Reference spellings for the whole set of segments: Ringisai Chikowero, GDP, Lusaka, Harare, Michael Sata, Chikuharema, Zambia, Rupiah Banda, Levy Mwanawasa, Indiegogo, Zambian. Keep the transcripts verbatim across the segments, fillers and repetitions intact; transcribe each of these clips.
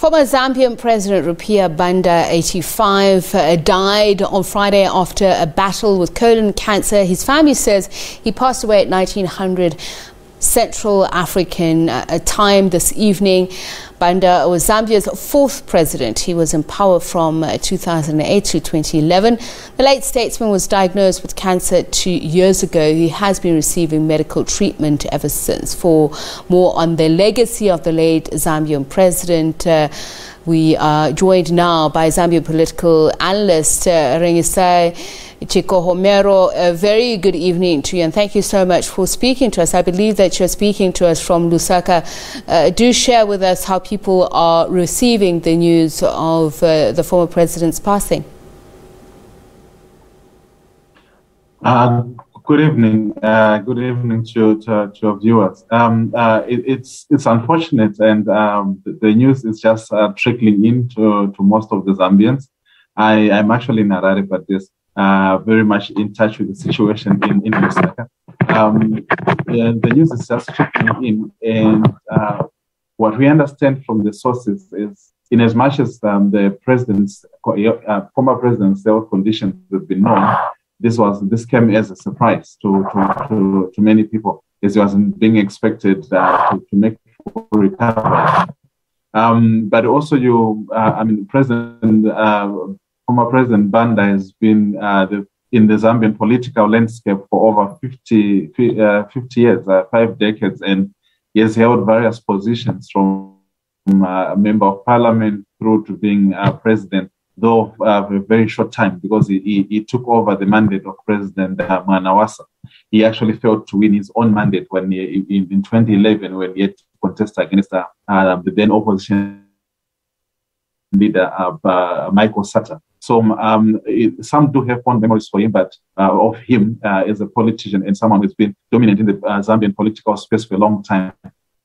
Former Zambian President Rupiah Banda, eighty-five, uh, died on Friday after a battle with colon cancer. His family says he passed away at nineteen hundred Central African uh, time this evening. Banda was Zambia's fourth president. He was in power from uh, two thousand eight to twenty eleven. The late statesman was diagnosed with cancer two years ago. He has been receiving medical treatment ever since. For more on the legacy of the late Zambian president, uh, we are joined now by Zambian political analyst uh, Ringisai Chikowero. A very good evening to you, and thank you so much for speaking to us. I believe that you're speaking to us from Lusaka. Uh, do share with us how people are receiving the news of uh, the former president's passing. Uh, good evening. Uh, good evening to, to, to our viewers. Um, uh, it, it's, it's unfortunate, and um, the, the news is just uh, trickling in to, to most of the Zambians. I, I'm actually in Harare, but this Uh, very much in touch with the situation in, in Lusaka. Um, the, the news is just trickling in, and uh, what we understand from the sources is, in as much as um, the president's, uh, former president's health conditions have been known, this was this came as a surprise to to, to, to many people, as it wasn't being expected uh, to, to make full recovery. Um, but also, you, uh, I mean, President. Uh, Former President Banda has been uh, the, in the Zambian political landscape for over fifty, fifty years, uh, five decades, and he has held various positions from uh, a member of parliament through to being uh, president, though uh, for a very short time, because he, he, he took over the mandate of President uh, Mwanawasa. He actually failed to win his own mandate when he, in, in twenty eleven, when he had to contest against uh, uh, the then opposition leader, uh, uh, Michael Sata. So um, it, some do have fond memories for him, but uh, of him uh, as a politician and someone who's been dominant in the uh, Zambian political space for a long time.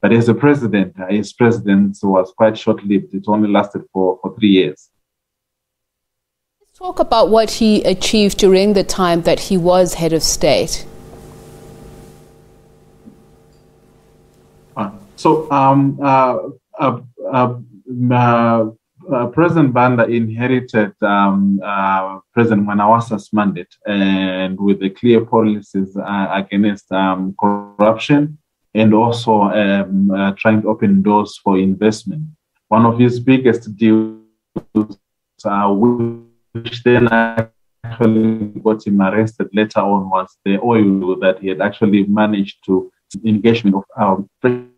But as a president, uh, his presidency was quite short-lived. It only lasted for, for three years. Let's talk about what he achieved during the time that he was head of state. Uh, so um, uh, uh, uh, uh, Uh, President Banda inherited um, uh, President Mwanawasa's mandate, and with the clear policies uh, against um, corruption, and also um, uh, trying to open doors for investment. One of his biggest deals, uh, which then actually got him arrested later on, was the oil that he had actually managed to engagement of our president.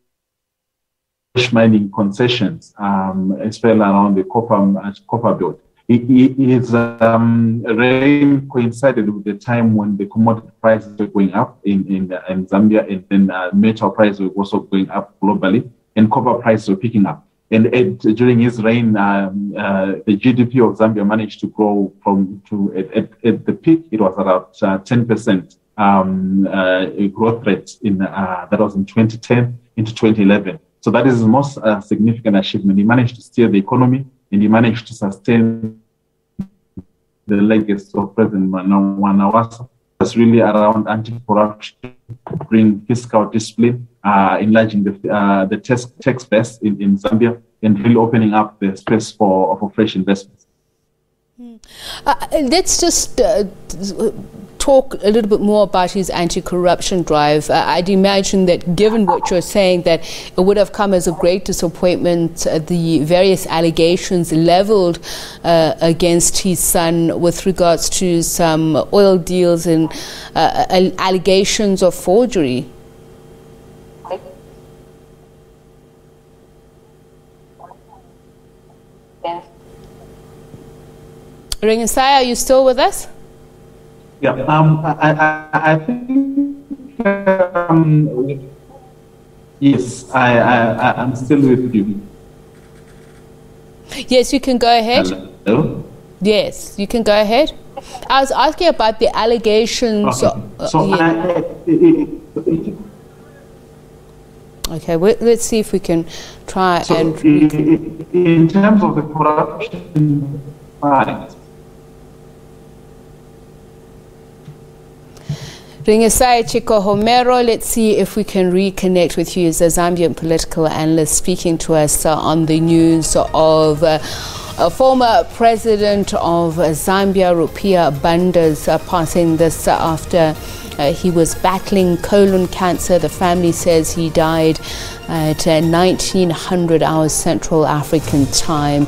Mining concessions, um, especially around the copper, uh, copper belt. His um, reign coincided with the time when the commodity prices were going up in, in, uh, in Zambia, and then uh, metal prices were also going up globally, and copper prices were picking up. And it, during his reign, um, uh, the G D P of Zambia managed to grow from, to at, at, at the peak, it was about uh, ten percent um, uh, growth rate in, uh, that was in twenty ten into twenty eleven. So that is his most uh, significant achievement. He managed to steer the economy, and he managed to sustain the legacy of President Mwanawasa. It's really around anti-corruption, bring fiscal discipline, uh, enlarging the, uh, the tax, tax base in, in Zambia, and really opening up the space for, for fresh investments. Mm. Uh, let's just... Uh, talk a little bit more about his anti-corruption drive. Uh, I'd imagine that, given what you're saying, that it would have come as a great disappointment, uh, the various allegations leveled uh, against his son with regards to some oil deals and uh, allegations of forgery. Ringisai, are you still with us? Yeah, um, I, I, I think, um, yes, I, I, I'm still with you. Yes, you can go ahead. Hello? Yes, you can go ahead. I was asking about the allegations. Okay, of, so uh, yeah. I, it, it, okay well, let's see if we can try so and... It, it, in terms of the corruption part, Ringisai Chikowero, let's see if we can reconnect with you as a Zambian political analyst speaking to us uh, on the news of uh, a former president of Zambia, Rupiah Banda's uh, passing this uh, after uh, he was battling colon cancer. The family says he died at uh, nineteen hundred hours Central African time.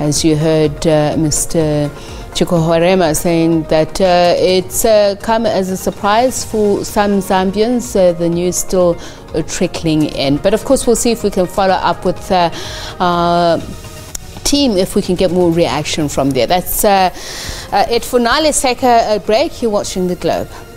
As you heard, uh, Mister Chikuharema saying that uh, it's uh, come as a surprise for some Zambians. Uh, the news still uh, trickling in. But of course, we'll see if we can follow up with uh, uh, team if we can get more reaction from there. That's uh, uh, it for now. Let's take a, a break. You're watching The Globe.